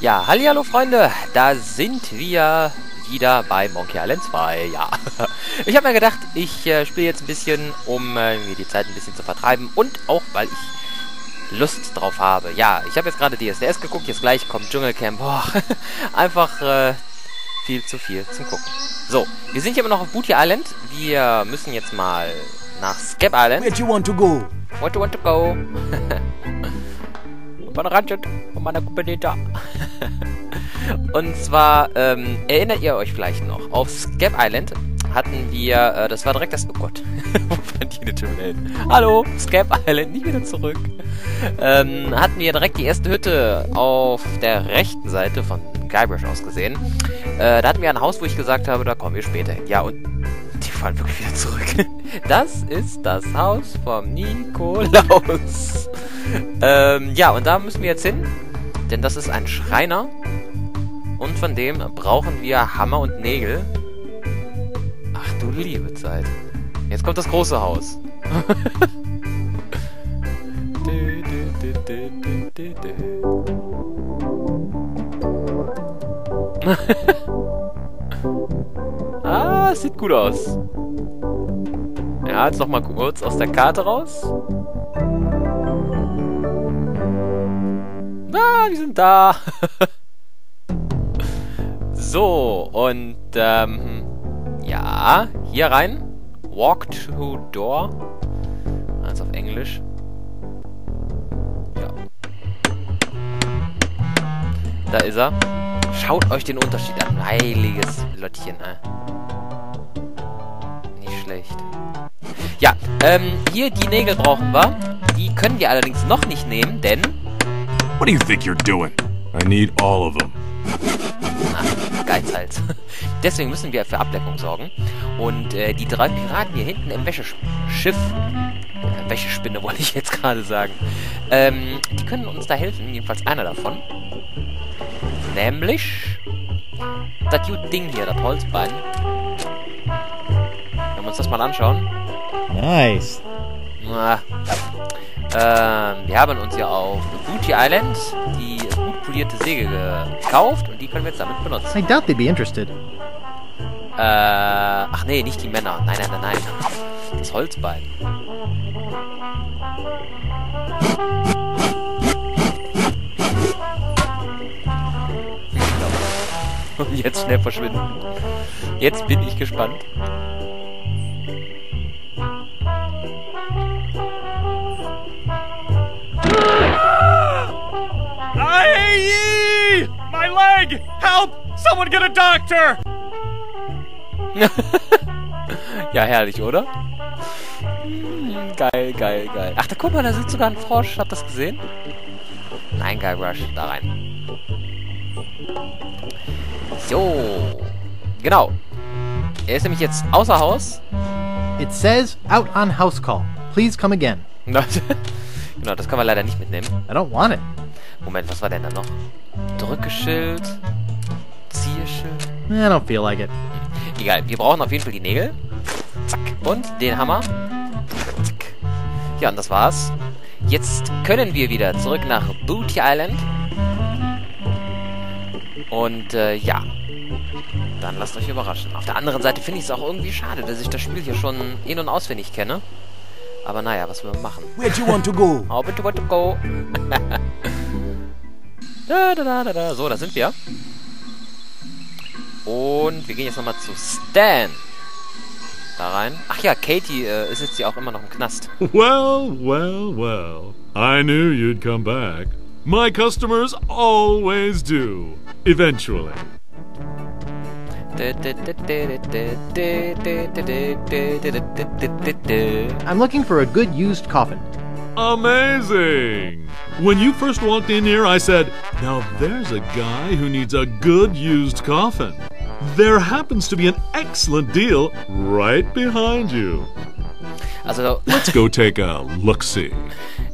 Ja, hallihallo Freunde, da sind wir wieder bei Monkey Island 2, ja. Ich habe mir gedacht, ich spiele jetzt ein bisschen, um mir die Zeit ein bisschen zu vertreiben und auch, weil ich Lust drauf habe. Ja, ich habe jetzt gerade DSDS geguckt, jetzt gleich kommt Dschungelcamp. Boah, einfach viel zum Gucken. So, wir sind hier immer noch auf Booty Island. Wir müssen jetzt mal nach Scabb Island. Where do you want to go? Where do you want to go? Und zwar, erinnert ihr euch vielleicht noch, auf Scabb Island hatten wir, das war direkt das, oh Gott, wo fand ich eine Tür hin? Hallo, Scabb Island, nicht wieder zurück. Hatten wir direkt die erste Hütte auf der rechten Seite von Guybrush aus gesehen. Da hatten wir ein Haus, wo ich gesagt habe, da kommen wir später hin. Ja, und die fahren wirklich wieder zurück. Das ist das Haus vom Nikolaus. Ja, und da müssen wir jetzt hin, denn das ist ein Schreiner und von dem brauchen wir Hammer und Nägel. Ach du liebe Zeit. Jetzt kommt das große Haus. Ah, es sieht gut aus. Ja, jetzt nochmal kurz aus der Karte raus. Ah, wir sind da. So, und, ja, hier rein. Walk to door. Also auf Englisch. Ja. Da ist er. Schaut euch den Unterschied an. Heiliges Lottchen, Nicht schlecht. Ja, hier die Nägel brauchen wir. Die können wir allerdings noch nicht nehmen, denn... What do you think you're doing? I need all of them. Ach, Geizhals. Deswegen müssen wir für Ablenkung sorgen. Und die drei Piraten hier hinten im Wäscheschiff... Wäschespinne wollte ich jetzt gerade sagen. Die können uns da helfen, jedenfalls einer davon. Nämlich... Das gute Ding hier, das Holzbein. Wenn wir uns das mal anschauen. Nice. Na... wir haben uns ja auf Booty Island die gut polierte Säge gekauft und die können wir jetzt damit benutzen. I doubt they'd be interested. Ach nee, nicht die Männer. Nein, nein, nein, nein. Das Holzbein. Und jetzt schnell verschwinden. Jetzt bin ich gespannt. My leg! Help! Someone get a doctor! Ja, herrlich, oder? Geil, geil, geil. Ach, da guck mal, da sitzt sogar ein Frosch. Habt ihr das gesehen? Nein, Guybrush, da rein. So. Genau. Er ist nämlich jetzt außer Haus. It says, out on house call. Please come again. Genau, das können wir leider nicht mitnehmen. I don't want it. Moment, was war denn da noch? Drückeschild, Zierschild. I don't feel like it. Egal, wir brauchen auf jeden Fall die Nägel. Zack. Und den Hammer. Zack. Ja, und das war's. Jetzt können wir wieder zurück nach Booty Island. Und, ja. Dann lasst euch überraschen. Auf der anderen Seite finde ich es auch irgendwie schade, dass ich das Spiel hier schon in- und auswendig kenne. Aber naja, was will man machen? Where do you want to go? How do you want to go? Da, da, da, da, da. So, da sind wir. Und wir gehen jetzt nochmal zu Stan. Da rein. Ach ja, Katie ist jetzt ja auch immer noch im Knast. Well, well, well. I knew you'd come back. My customers always do. Eventually. I'm looking for a good used coffin. Amazing! When you first walked in here, I said, now there's a guy who needs a good used coffin. There happens to be an excellent deal right behind you. Also, let's go take a look-see.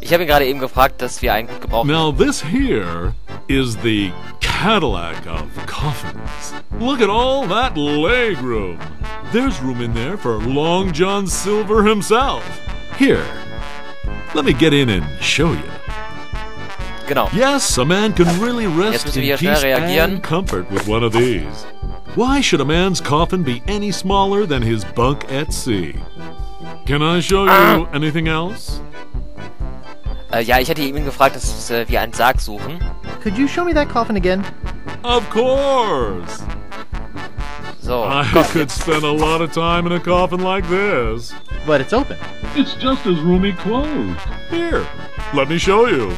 Ich habe ihn gerade eben gefragt, dass wir einen gut gebrauchen. Now this here is the Cadillac of coffins. Look at all that leg room. There's room in there for Long John Silver himself. Here. Let me get in and show you. Genau. Yes, a man can really rest in peace and comfort with one of these. Why should a man's coffin be any smaller than his bunk at sea? Can I show you anything else? Ja, ich hätte eben gefragt, dass wir einen Sarg suchen. Could you show me that coffin again? Of course. So, I could spend a lot of time in a coffin like this. But it's open. It's just as roomy closed. Here, let me show you.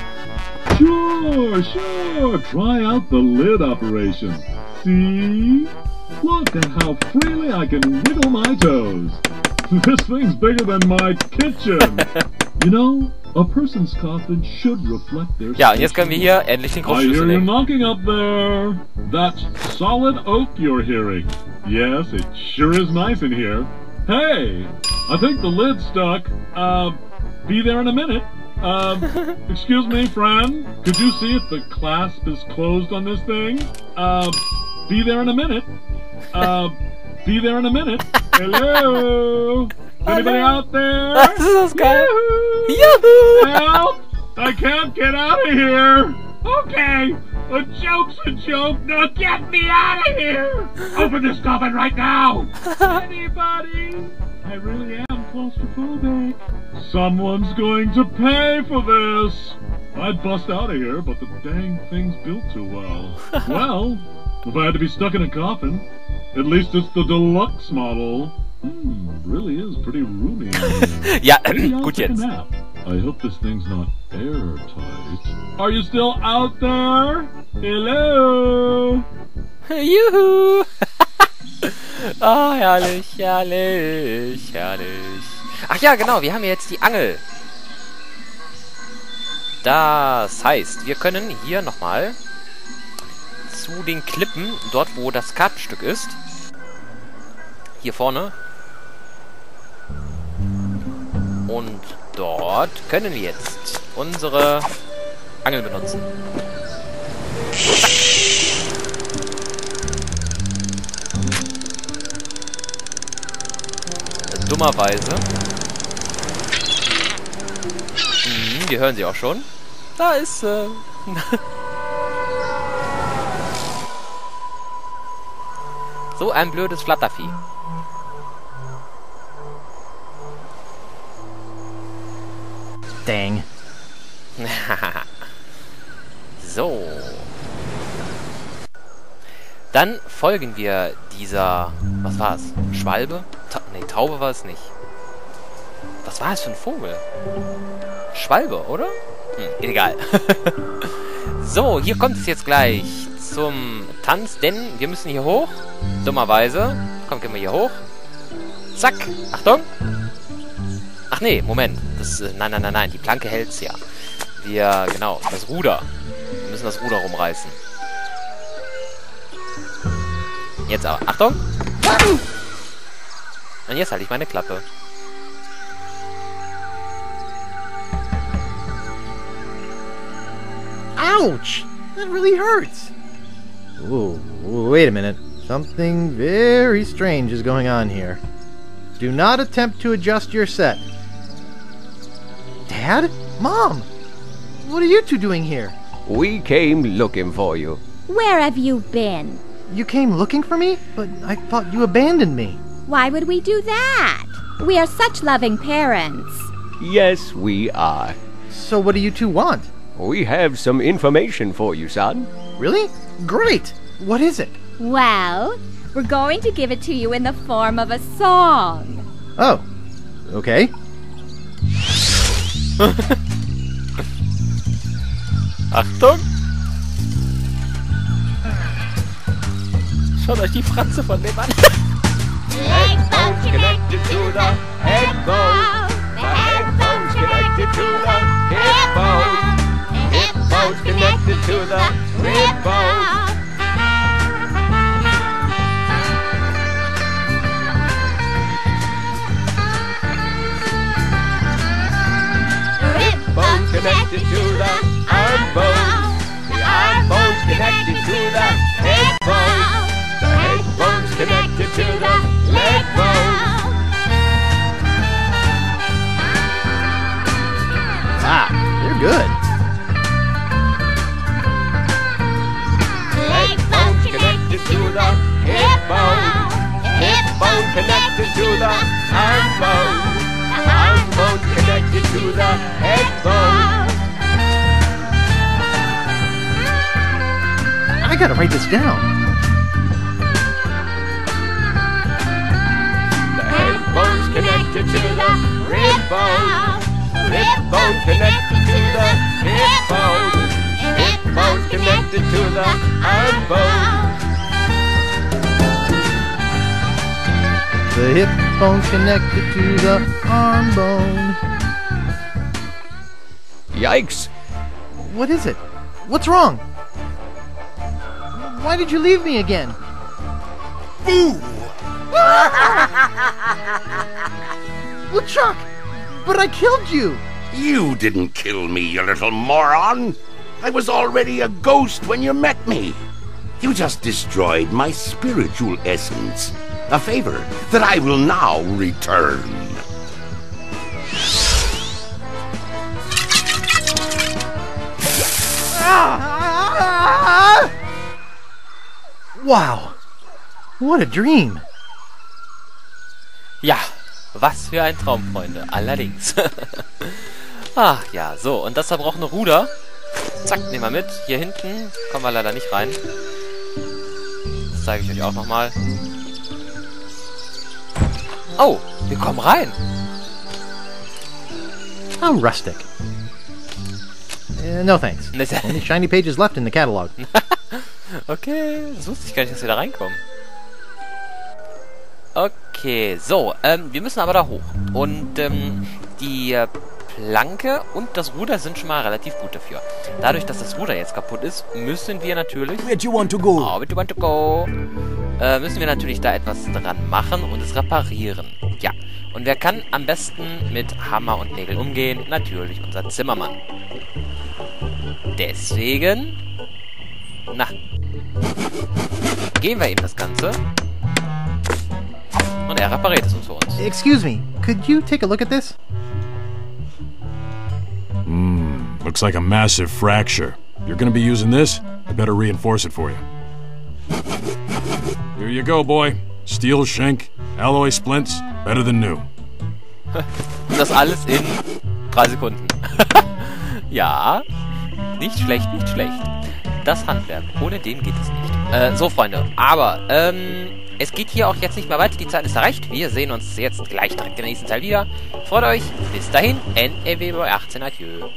Sure, sure. Try out the lid operation. See? Look at how freely I can wiggle my toes. This thing's bigger than my kitchen. You know, a person's coffin should reflect their... Ja, jetzt können wir hier endlich den Großschlüssel nehmen. I hear you knocking up there. That's solid oak you're hearing. Yes, it sure is nice in here. Hey, I think the lid's stuck. Be there in a minute. Excuse me, friend. Could you see if the clasp is closed on this thing? Be there in a minute. Be there in a minute. Hello? Anybody out there? This is good. Yahoo! Help! I can't get out of here. Okay, a joke's a joke. Now get me out of here. Open this coffin right now. Anybody? I really am claustrophobic. Someone's going to pay for this. I'd bust out of here, but the dang thing's built too well. Well, if I had to be stuck in a coffin, at least it's the deluxe model. Really is pretty roomy. Ja, gut jetzt. I hope this thing's not airtight. Are you still out there? Hello? Juhu! Oh, herrlich, herrlich, herrlich. Ach ja, genau, wir haben jetzt die Angel. Das heißt, wir können hier nochmal zu den Klippen, dort wo das Kartenstück ist. Hier vorne. Und dort können wir jetzt unsere Angel benutzen. Dummerweise. Wir hören sie auch schon. Da ist sie. So ein blödes Flattervieh. Dang. So. Dann folgen wir dieser... Was war es? Schwalbe? Taube war es nicht. Was war es für ein Vogel? Schwalbe, oder? Egal. So, hier kommt es jetzt gleich zum Tanz, denn wir müssen hier hoch. Dummerweise. Komm, gehen wir hier hoch. Zack. Achtung. Ach nee, Moment. Nein. Die Planke hält's ja. Genau. Das Ruder. Wir müssen das Ruder rumreißen. Jetzt aber. Achtung. Und jetzt halte ich meine Klappe. Ouch! That really hurts. Oh, wait a minute. Something very strange is going on here. Do not attempt to adjust your set. Dad? Mom? What are you two doing here? We came looking for you. Where have you been? You came looking for me? But I thought you abandoned me. Why would we do that? We are such loving parents. Yes, we are. So what do you two want? We have some information for you, son. Really? Great! What is it? Well, we're going to give it to you in the form of a song. Oh, okay. Achtung! Schaut euch die Fratze von dem an! Headphones connected to the headphones. The headphones connected to the headphones. The headphones connected to the headphones. Bones connected to the arm bones. The arm bones connected to the head bones. The head bones connected to the leg bones. Ah, you're good. connected to the arm bone. The arm bone connected to the head bone. I gotta write this down. The head bone's connected to the rib bone. Rib bone connected to the hip bone. Hip bone connected to the arm bone. The hip bone connected to the arm bone. Yikes! What is it? What's wrong? Why did you leave me again? Boo! LeChuck! But I killed you! You didn't kill me, you little moron! I was already a ghost when you met me! You just destroyed my spiritual essence. A favor that I will now return. Wow, what a dream. Ja, was für ein Traum, Freunde, allerdings. Ach ja, so, und das zerbrochene Ruder. Zack, nehmen wir mit. Hier hinten kommen wir leider nicht rein. Das zeige ich euch auch nochmal. Oh, wir kommen rein. How rustic. No thanks. Only shiny pages left in the catalog. Okay, das wusste ich gar nicht, dass wir da reinkommen. Okay, so, wir müssen aber da hoch. Und die Planke und das Ruder sind schon mal relativ gut dafür. Dadurch, dass das Ruder jetzt kaputt ist, müssen wir natürlich... Where do you want to go? Oh, where do you want to go? Müssen wir natürlich da etwas dran machen und es reparieren. Ja, und wer kann am besten mit Hammer und Nägel umgehen? Natürlich unser Zimmermann. Deswegen... Na, gehen wir ihm das Ganze. Und er repariert es uns für uns. Excuse me, could you take a look at this? Looks like a massive fracture. If you're gonna be using this, I better reinforce it for you. Here you go, boy. Steel shank, alloy splints, better than new. Und das alles in 3 Sekunden. Ja, nicht schlecht, nicht schlecht. Das Handwerk, ohne den geht es nicht. So, Freunde, aber es geht hier auch jetzt nicht mehr weiter. Die Zeit ist erreicht. Wir sehen uns jetzt gleich direkt im nächsten Teil wieder. Freut euch. Bis dahin, NRWBoy18, adieu.